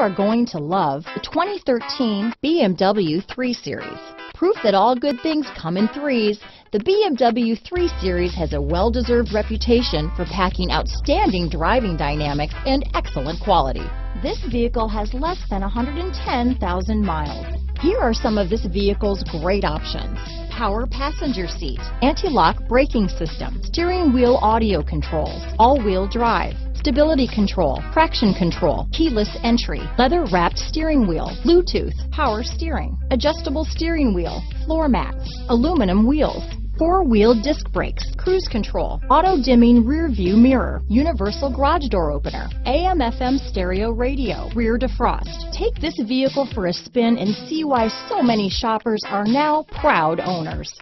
are going to love the 2013 BMW 3 Series. Proof that all good things come in threes, the BMW 3 Series has a well-deserved reputation for packing outstanding driving dynamics and excellent quality. This vehicle has less than 110,000 miles. Here are some of this vehicle's great options: power passenger seat, anti-lock braking system, steering wheel audio controls, all-wheel drive, stability control, traction control, keyless entry, leather-wrapped steering wheel, Bluetooth, power steering, adjustable steering wheel, floor mats, aluminum wheels, four-wheel disc brakes, cruise control, auto-dimming rear-view mirror, universal garage door opener, AM/FM stereo radio, rear defrost. Take this vehicle for a spin and see why so many shoppers are now proud owners.